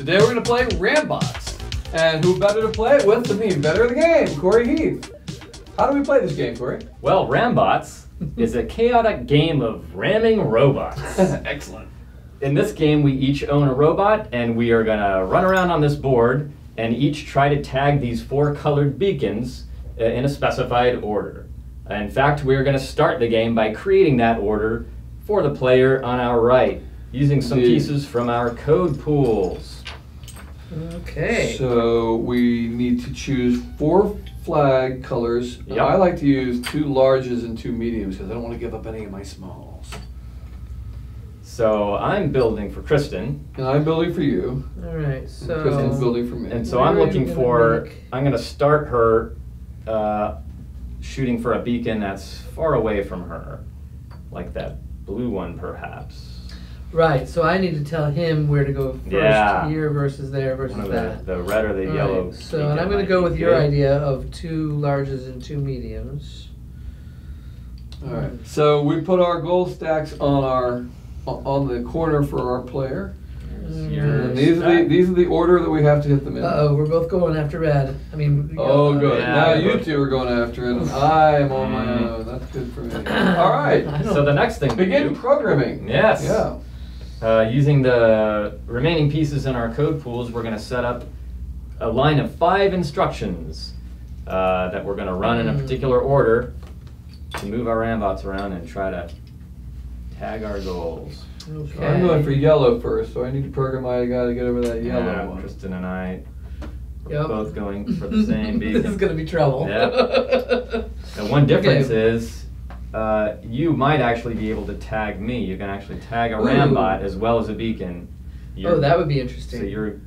Today we're going to play Rambots. And who better to play it with than the inventor of the game, Kory Heath. How do we play this game, Kory? Well, Rambots is a chaotic game of ramming robots. Excellent. In this game, we each own a robot, and we are going to run around on this board and each try to tag these four colored beacons in a specified order. In fact, we are going to start the game by creating that order for the player on our right, using some pieces from our code pools. Okay. So we need to choose four flag colors. Yep. I like to use two larges and two mediums because I don't want to give up any of my smalls. So I'm building for Kristin. And I'm building for you. All right. So Kristin's building for me. And so I'm looking for, I'm going to start her shooting for a beacon that's far away from her, like that blue one perhaps. Right, so I need to tell him where to go first, here versus there versus that. The red or the yellow. Right. So, and I'm going to go with your idea of two larges and two mediums. All right. So we put our goal stacks on our the corner for our player. And these are the order that we have to hit them in. Uh-oh, we're both going after red. I mean. Oh, good. Now you two are going after it. And I am on my own. That's good for me. All right. So the next thing. Begin programming. Yes. Yeah. Using the remaining pieces in our code pools, we're going to set up a line of 5 instructions that we're going to run in a particular order to move our Rambots around and try to tag our goals. Okay. So I'm going for yellow first, so I need to program my guy to get over that yellow one. Kristin and I are both going for the same beacon. This is going to be trouble. Yep. And one difference is you might actually be able to tag me. You can actually tag a Rambot as well as a beacon. Oh, that would be interesting. So your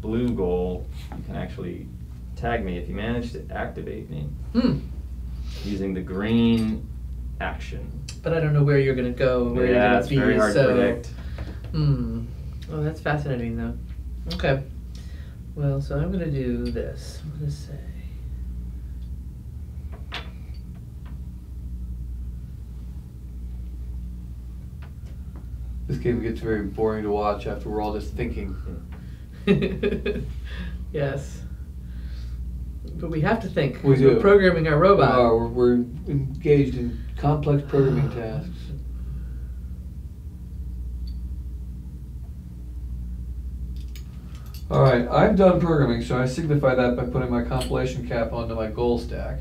blue goal, you can actually tag me if you manage to activate me using the green action. But I don't know where you're going to go and where you're going to be. Yeah, it's very hard to predict. Oh, that's fascinating, though. Okay. Well, so I'm going to do this. I'm going to say... This game gets very boring to watch after we're all just thinking. Yes. But we have to think. We do. We're programming our robot. We are. We're engaged in complex programming tasks. All right, I'm done programming, so I signify that by putting my compilation cap onto my goal stack.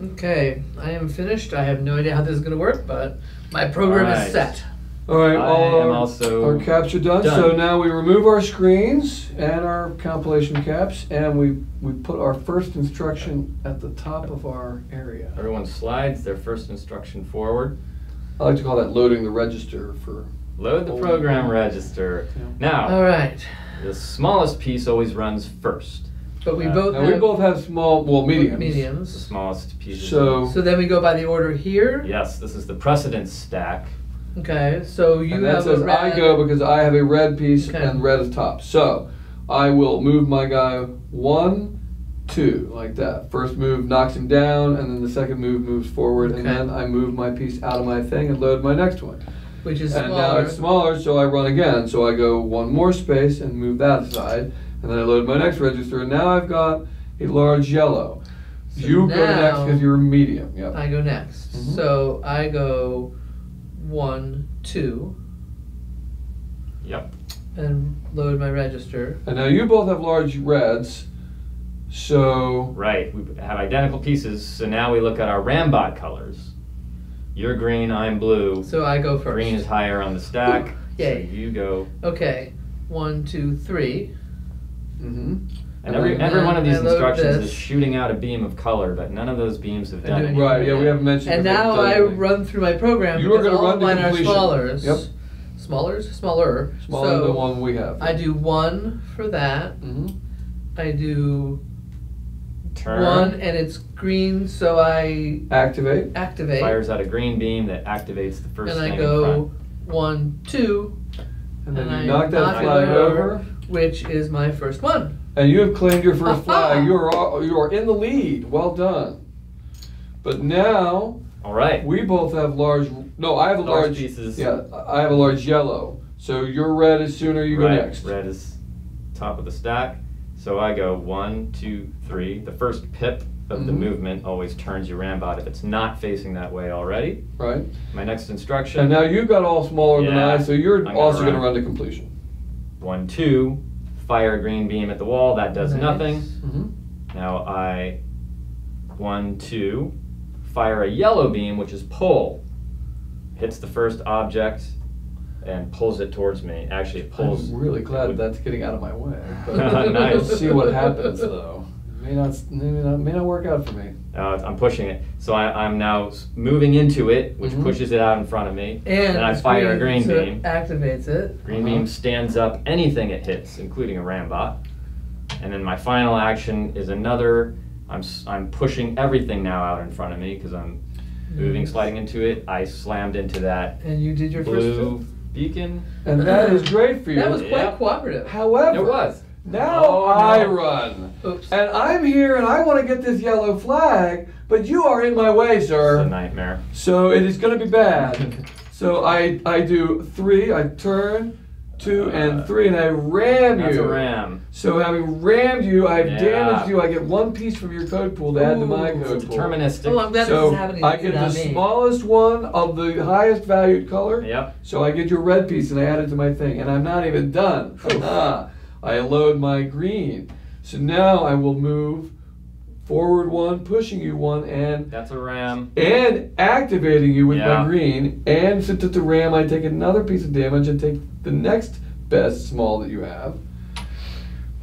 Okay, I am finished. I have no idea how this is going to work, but my program is set. All right, our caps are done. So now we remove our screens and our compilation caps, and we put our first instruction at the top of our area. Everyone slides their first instruction forward. I like to call that loading the register for... Load the program register. Yeah. Now, all right, the smallest piece always runs first. But we both have small, mediums. Mediums. The smallest pieces. So then we go by the order here? Yes, this is the precedence stack. Okay, so you have a red. And that says I go because I have a red piece and red is top. So I will move my guy 1, 2, like that. First move knocks him down, and then the second move moves forward, and then I move my piece out of my thing and load my next one. Which is smaller. And now it's smaller, so I run again. So I go one more space and move that aside, and then I load my next register, and now I've got a large yellow. So you go next because you're medium. Yep. I go next. So I go... 1, 2. Yep. And load my register. And now you both have large reds, so... Right, we have identical pieces, so now we look at our Rambot colors. You're green, I'm blue. So I go first. Green is higher on the stack, so you go... Okay, 1, 2, 3. And every one of these instructions is shooting out a beam of color, but none of those beams have done anything. Right, yeah, we haven't mentioned that. And now I run through my program because all of mine are smallers. Yep. Smallers? Smaller. Smaller than the one we have. I do 1 for that. I do 1, and it's green, so I... Activate. Activate. Fires out a green beam that activates the first thing in front. And I go 1, 2. And then you knock that flag over. Which is my first one. And you have claimed your first flag. You are in the lead. Well done. But now, we both have large. No, I have a large pieces. Yeah, I have a large yellow. So your red is sooner. You go next. Red is top of the stack. So I go 1, 2, 3. The first pip of the movement always turns your Rambot if it's not facing that way already. Right. My next instruction. And now you've got all smaller than I, so you're also going to run to completion. 1, 2, fire green beam at the wall. That does nothing. Now I 1, 2, fire a yellow beam, which is pull. Hits the first object and pulls it towards me. Actually, it pulls. I'm really glad that's getting out of my way. But nice. We'll see what happens though. May not work out for me. I'm pushing it. So I'm now moving into it, which pushes it out in front of me. And I fire a green beam. Activates it. Green beam stands up anything it hits, including a Rambot. And then my final action is another. I'm pushing everything now out in front of me because I'm moving, sliding into it. I slammed into that. And you did your blue first beacon. And that is great for you. That was quite cooperative. However, it was. Now I run. Oops. And I'm here and I want to get this yellow flag, but you are in my way, sir. It's a nightmare. So it is going to be bad. So I do 3, I turn, 2 and 3, and I ram you. That's a ram. So having rammed you, I've damaged you. I get one piece from your code pool to add to my code pool. Deterministic. Oh, I'm glad this is happening. I get the smallest one of the highest valued color. Yep. So I get your red piece and I add it to my thing, and I'm not even done. I load my green. So now I will move forward 1, pushing you 1, and that's a ram. And activating you with my green. And since it's a ram, I take another piece of damage and take the next best small that you have.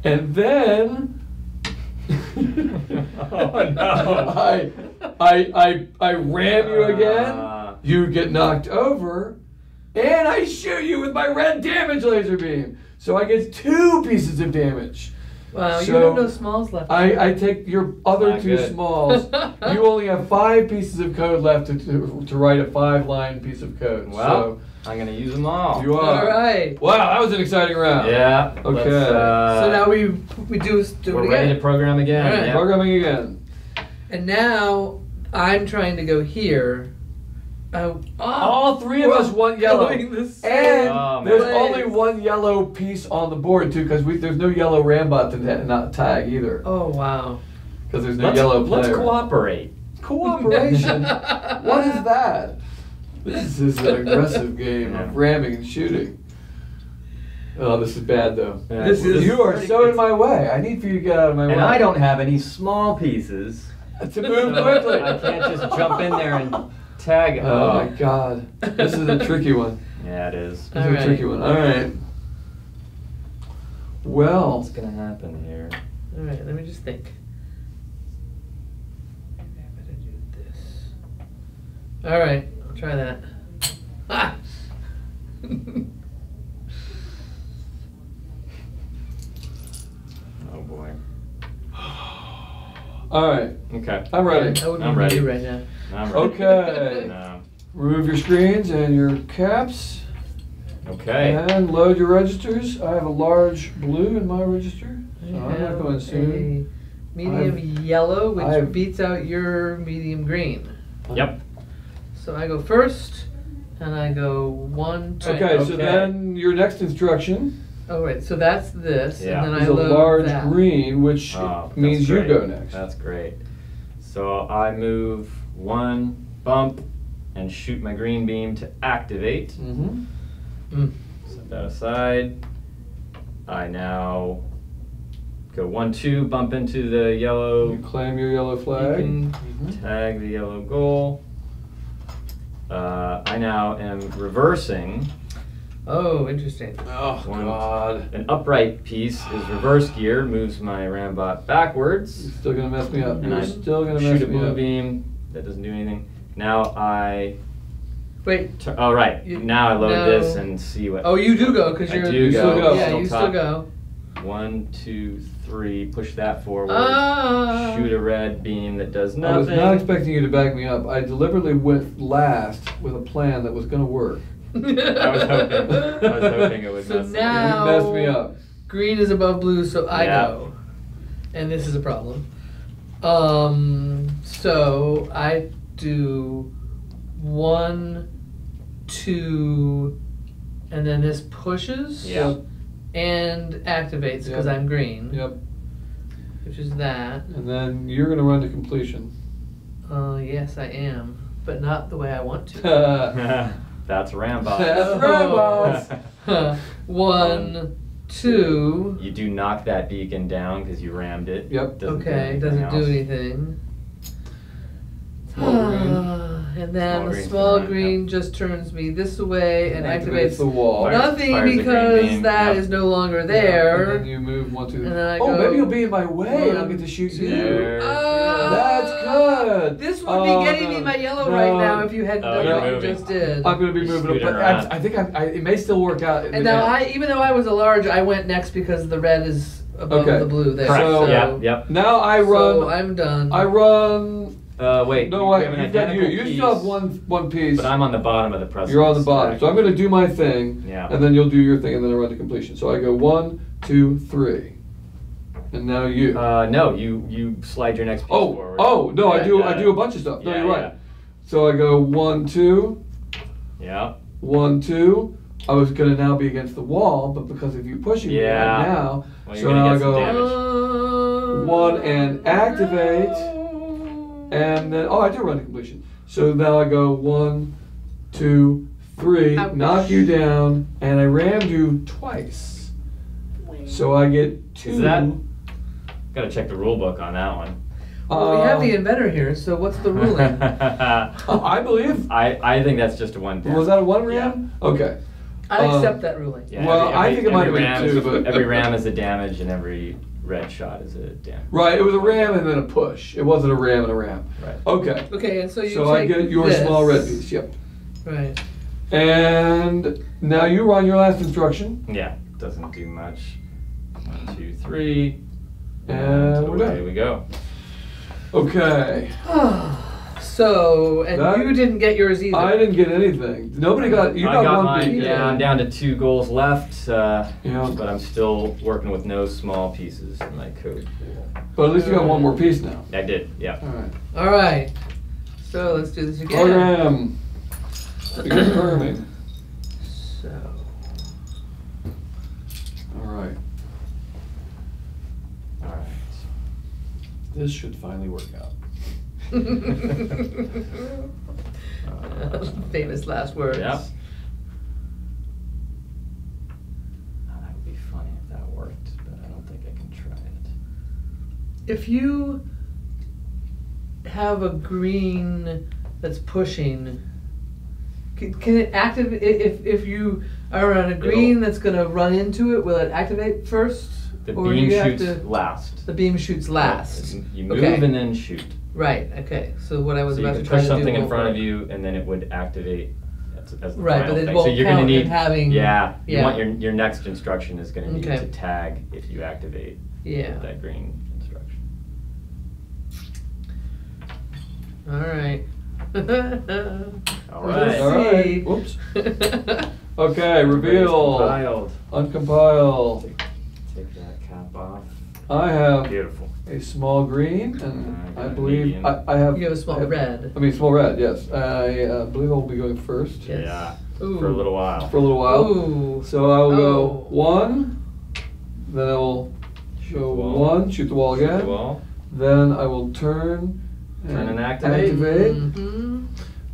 And then I ram you again. You get knocked over. And I shoot you with my red damage laser beam. So I get 2 pieces of damage. Wow, so you have no smalls left. I take your other 2 smalls. You only have 5 pieces of code left to write a 5-line piece of code. Well, so I'm going to use them all. You are. All right. Wow, that was an exciting round. Yeah. Okay. So now we're ready to program again. Right. Yeah. Programming again. And now I'm trying to go here. All 3 of us want yellow, and there's only 1 yellow piece on the board too, because there's no yellow Rambot to not tag either. Oh wow! Because there's no yellow player. Let's cooperate. Cooperation. What is that? This is an aggressive game of ramming and shooting. Oh, this is bad though. You are so in my way. I need for you to get out of my way. And I don't have any small pieces to move quickly. I can't just jump in there and tag. Oh my god. This is a tricky one. Yeah, it is. This is a tricky one. Alright. Well. What's going to happen here? Alright, let me just think. Maybe I better do this. Alright, I'll try that. Ah! Oh boy. Alright. Okay. I'm ready. I'm ready right now. Okay. No. Remove your screens and your caps. Okay. And load your registers. I have a large blue in my register. So I'm not going soon. Medium yellow, which beats out your medium green. Yep. So I go first, and I go 1, 2. Okay. So then your next instruction. Oh right. So that's this, and then I load a large green, which means you go next. That's great. So I move 1, bump, and shoot my green beam to activate. Set that aside. I now go 1, 2, bump into the yellow. You claim your yellow flag. Tag the yellow goal. I now am reversing. Oh, interesting. Oh, God. An upright piece is reverse gear, moves my Rambot backwards. You're still going to mess me up. And you're still going to mess me up. Shoot a blue beam. That doesn't do anything. Now I... Wait. All right. Now I load this and see what... Oh, you do go, because you still go. Yeah, you still go. 1, 2, 3. Push that forward. Shoot a red beam that does nothing. I was not expecting you to back me up. I deliberately went last with a plan that was going to work. I was hoping it would mess me up. You messed me up. Green is above blue, so I go. And this is a problem. So I do 1, 2, and then this pushes. Yeah. and activates because I'm green. Yep. Which is that. And then you're going to run to completion. Yes, I am. But not the way I want to. That's Rambots. That's Rambots. 1, 2. You do knock that beacon down because you rammed it. Yep. Okay, doesn't do anything. And then the small green just turns me this way and activates the wall. Nothing because that is no longer there. And then you move 1, 2. Oh, maybe you'll be in my way and I'll get to shoot you. That's good. This would be getting me my yellow right now if you hadn't done what you just did. I'm going to be moving, but I think it may still work out. And now, even though I was a large, I went next because the red is above the blue there. So now I run. So I'm done. I run. Wait. No, you still have one piece. But I'm on the bottom of the precipice. You're on the bottom. So I'm going to do my thing, and then you'll do your thing, and then I run to completion. So I go 1, 2, 3. And now you. No, you slide your next piece forward. Oh, no, I do a bunch of stuff. No, you're right. Yeah. So I go 1, 2. Yeah. 1, 2. I was going to now be against the wall, but because of you pushing me right now, so now I go damage. 1 and activate. And then, I do run to completion. So now I go 1, 2, 3, knock you down, and I rammed you twice. So I get 2. Is that? Gotta check the rule book on that one. Well, we have the inventor here, so what's the ruling? I believe. I think that's just a 1. Down. Was that a 1 ram? Yeah. Okay. I accept that ruling. Yeah, well, I think it might have been 2. But every ram is a damage, and every red shot is a damage. Right, it was a ram and then a push. It wasn't a ram and a ram. Right. Okay. Okay, and so you take I get your small red piece, yep. Right. And now you run your last instruction. Yeah, doesn't do much. 1, 2, 3. And away we go. Okay. You didn't get yours either. I didn't get anything. Nobody got. You got one piece. Yeah, I'm down to 2 goals left. But I'm still working with no small pieces in my code. But at least you got one more piece now. I did. Yeah. All right. All right. So let's do this again. Program. Confirming. All right. All right. This should finally work out. Famous last words. Yeah. Oh, that would be funny if that worked, but I don't think I can try it. If you have a green that's pushing, can it activate? If you are on a green that's going to run into it, will it activate first? The beam shoots last. You move and then shoot. Right. Okay. So what I was about to try to do. You push something in front of you, and then it would activate. That's the final thing. Right, but it won't count in having. Yeah. You want your next instruction is going to need to tag if you activate that green instruction. All right. All right. All right. Whoops. Okay. Reveal. Uncompile. Take that cap off. I have a small green, and I believe I have. You have a small red. I mean, small red. Yes, I believe I'll be going first. Yes. Yeah, for a little while. Ooh. So I will go 1, then I will go 1, shoot the wall again. Then I will turn and activate, and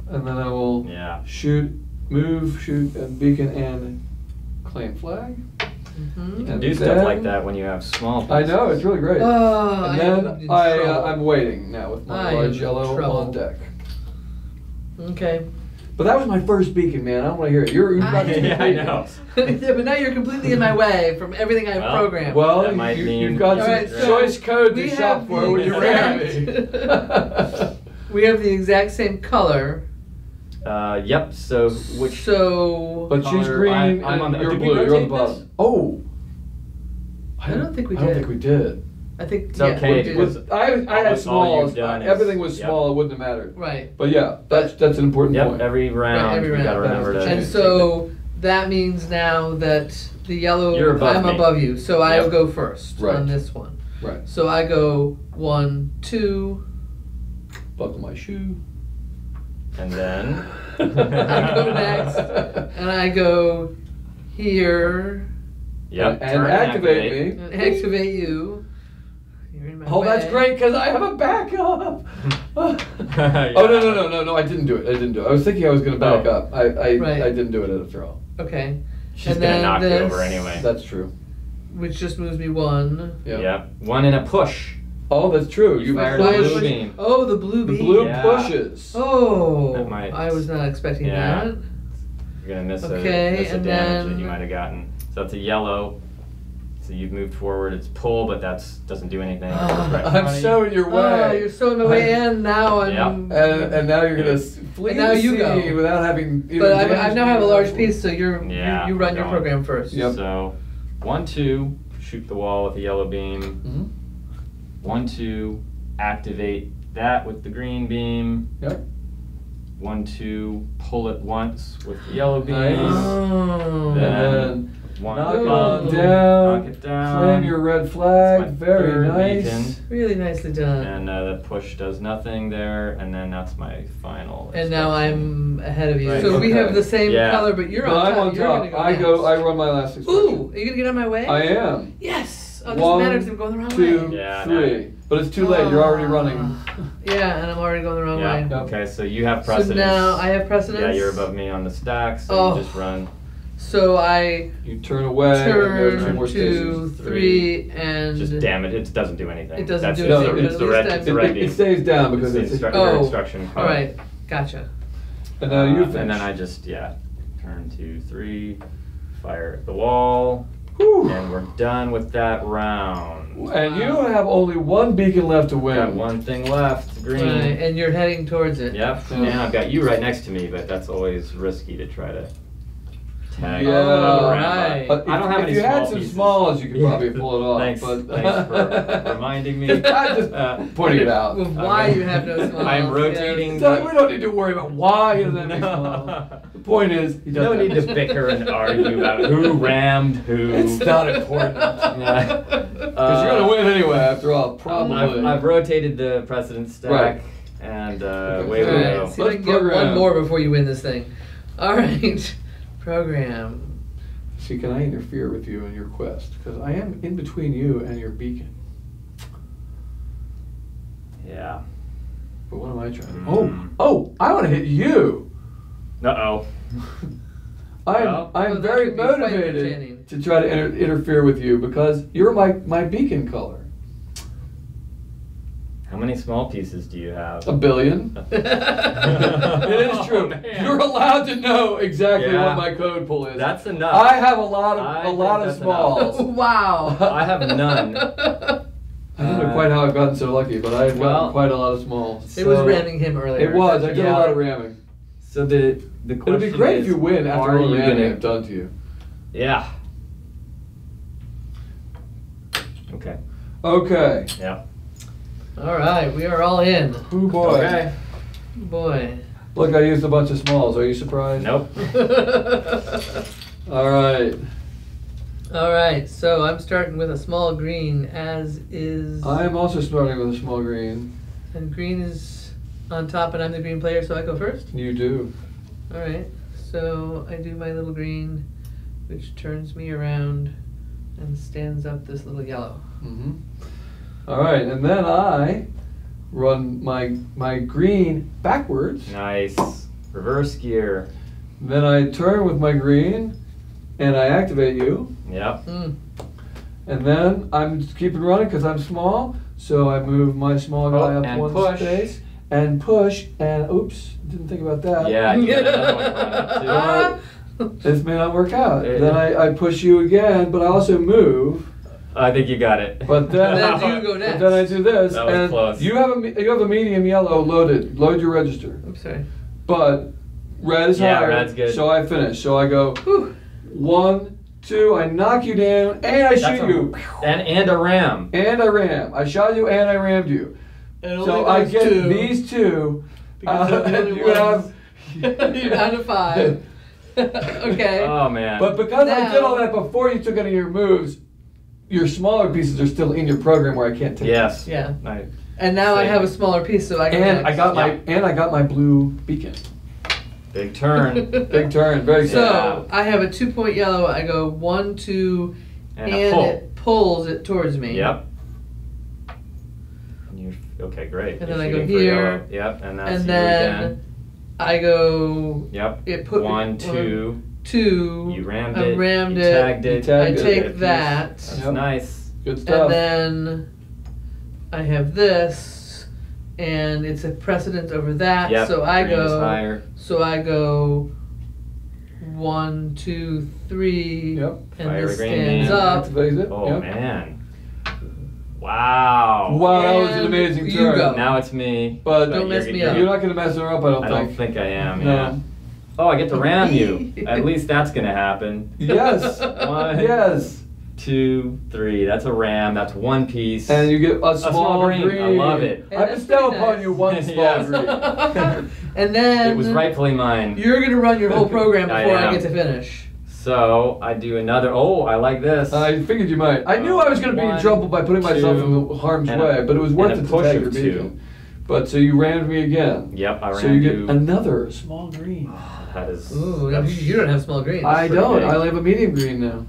then I will shoot, move, shoot, and beacon and claim flag. You can do stuff like that when you have small pieces. I know, it's really great. And then I'm waiting now with my large yellow on deck. Okay. But that was my first beacon, man. I don't want to hear it. You're I know. But now you're completely in my way from everything I've programmed. Well, you've got some choice code to shop for when you're ready. We have the exact same color. Yep. So which? So. But she's green. I'm on the. You're blue. You're on the bottom. Oh. I don't think we did. I don't think we did. I think it's okay. It was, I had small. Everything was small. It wouldn't have mattered. Right. But yeah, that's an important point. Every round. You gotta remember that. And so that means now that the yellow. You're above me. I'm above you. So I will go first on this one. Right. So I go 1, 2. Buckle my shoe. And then I go next, and I go here, Yep. And activate me. And activate you. You're in my way. That's great because I have a backup. Yeah. Oh no! I didn't do it. I was thinking I was going to back up. I didn't do it after all. Okay. She's going to knock it over anyway. That's true. Which just moves me one. Yeah. Yep. One and a push. Oh, that's true. You fired a blue beam. Oh, the blue beam. The blue pushes. Oh, I was not expecting that. You're going to miss a damage that you might have gotten. So that's a yellow. So you've moved forward. It's pull, but that doesn't do anything. I'm so in your way. You're so in the way, and now I'm... And now you're going to flee the sea without having... But I now have a large piece, so you run your program first. So 1, 2, shoot the wall with a yellow beam. Mm-hmm. 1, 2, activate that with the green beam. Yep. 1, 2, pull it once with the yellow beam. Nice. Oh. Then knock it down. Slam your red flag. Very nice. Beacon. Really nicely done. And the push does nothing there. And then that's my final. And now I'm ahead of you. Right. So we have the same color, but you're on top. I'm on top. I run my last expression. Ooh, are you gonna get on my way? I am. Yes. Oh, it doesn't matter because I'm going the wrong way. 2, 3. No. But it's too late. You're already running. Yeah, and I'm already going the wrong way. Okay, so you have precedence. So now I have precedence? Yeah, you're above me on the stack, so you just run. So you turn away. Turn, 2, 3, and... Just damn it. It doesn't do anything. It doesn't do anything. It's the red beam. It stays down because it's your instruction card. All right, gotcha. And now you finish. And then I just, turn 2, 3, fire at the wall. And we're done with that round. And you have only one beacon left to win. Got one thing left, green. And you're heading towards it. Yep. So. And I've got you right next to me, but that's always risky to try to tag around. Right. I don't have any small pieces. If you had some smalls, you could probably pull it off. Thanks for reminding me. I'm just pointing it out. Why you have no smalls. I'm rotating. So we don't need to worry about why you have no. The point is, you don't need to bicker and argue about who rammed who. It's not important. Because you're going to win anyway, after all, probably. I've rotated the precedent stack. Right. And away we go. See if I can get one more before you win this thing. All right. Program. See, can I interfere with you in your quest? Because I am in between you and your beacon. Yeah. But what am I trying to do? Oh, I want to hit you. Uh-oh. I'm very motivated to try to interfere with you because you're my beacon color. How many small pieces do you have? 1 billion. It is true. Oh, you're allowed to know exactly what my code pool is. That's enough. I have a lot of smalls. Wow. I have none. I don't know quite how I've gotten so lucky, but I have gotten quite a lot of smalls. It was ramming him earlier. It was. I did a lot of ramming. So the question is, it'd be great if you win after all the ramming I've done to you. Yeah. Okay. Okay. Yeah. All right, we are all in. Ooh, boy. Okay. Boy. Look, I used a bunch of smalls. Are you surprised? Nope. All right. All right, so I'm starting with a small green, as is... I'm also starting with a small green. And green is on top, and I'm the green player, so I go first? You do. All right, so I do my little green, which turns me around and stands up this little yellow. Mm-hmm. All right, and then I run my green backwards. Nice. Reverse gear. Then I turn with my green, and I activate you. Yep. Mm. And then I'm keeping running because I'm small, so I move my small guy up one space. And push, and oops, didn't think about that. Yeah, you got another one coming up too. This may not work out. Then I push you again, but I also move. I think you got it. But then, you go next. But then I do this. That was close. You have a medium yellow loaded. Load your register. I'm sorry. But red is higher. Red's good. So I finish. So I go 1, 2. I knock you down and I shoot you. And a ram. And I ram. I shot you and I rammed you. So I get these two. You have. You're down to 5. Okay. Oh man. But because I did all that before you took any of your moves. Your smaller pieces are still in your program where I can't take. Yes. Them. Yeah. Nice. And now I have a smaller piece, so I can. And I got my blue beacon. Big turn. Very good. So I have a 2-point yellow. I go 1, 2, And pull. It pulls it towards me. Yep. And you're, okay, great. And then I go here. Yep, and that's and then I go. Yep. It put one, two. You rammed it. I rammed it. You tagged it. I take that. That's nice. Good stuff. And then I have this, and it's a precedent over that. Yep. So I go higher. So I go 1, 2, 3. Yep. And fire this stands up. Oh man. Wow. Wow, that was an amazing turn. Now it's me. But don't mess me up. You're not going to mess her up, I don't think. I don't think I am, yeah. Oh, I get to ram you. At least that's going to happen. Yes. 1, 2, 3. That's a ram. That's one piece. And you get a small green. I love it. And I bestow upon you one small green. And then... it was rightfully mine. You're going to run your whole program before I get to finish. So I do another. Oh, I like this. I figured you might. I knew I was going to be in trouble by putting myself in harm's way, but it was worth it to take your beating. But so you rammed me again. Yep, I rammed you. So you get another small green. Oh, that is. Ooh, you don't have small greens. I don't. I have a medium green now.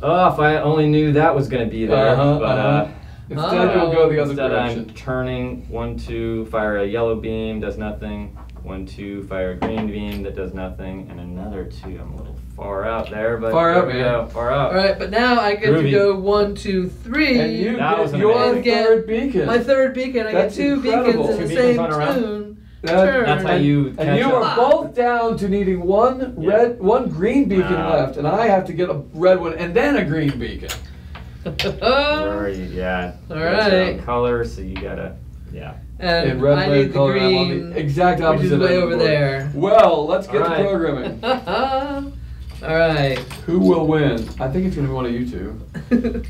Oh, if I only knew that was going to be there. Instead, you'll go the other direction. I'm turning 1, 2, fire a yellow beam, does nothing. 1, 2, fire a green beam, that does nothing, and another 2. I'm a little far out there, but far out, man. Far out. All right, but now I get to go 1, 2, 3. And you get your third beacon. My third beacon. I get two beacons in the same tune. That's how you. And you are both down to needing one green beacon left, and I have to get a red one and then a green beacon. Yeah. All right. Color, so you gotta. Yeah. And red, I need the green, on the exact opposite way over there. Well, let's get to programming. All right. Who will win? I think it's going to be one of you two.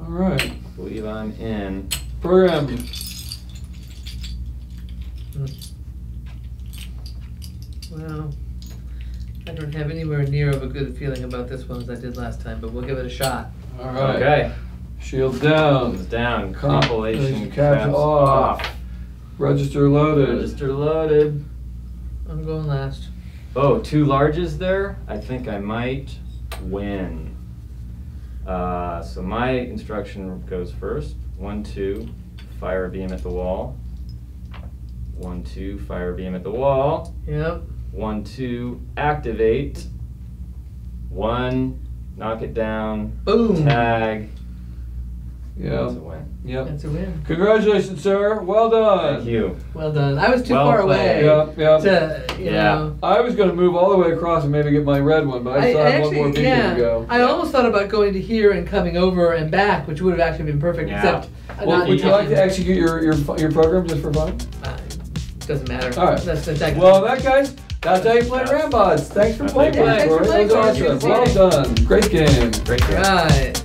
All right. I believe I'm in. Programming. Well, I don't have anywhere near of a good feeling about this one as I did last time, but we'll give it a shot. All right. Okay. Shield down. Shields down. Compilation caps off. Register loaded. Register loaded. I'm going last. Oh, two larges there. I think I might win. So my instruction goes first. 1, 2, fire a beam at the wall. 1, 2, fire a beam at the wall. Yep. 1, 2, activate. 1, knock it down. Boom. Tag. Yeah. That's a win. Yep. That's a win. Congratulations, sir. Well done. Thank you. Well done. I was too far away. Yeah. To, you know. I was going to move all the way across and maybe get my red one, but I still have one more beacon to go. I almost thought about going to here and coming over and back, which would have actually been perfect, except... Well, would you like to execute your program just for fun? Doesn't matter. All right. Well, guys, that's how you play Rambots. Thanks for playing. Thanks for playing. That was awesome. Well done. Great game. Great game. All right.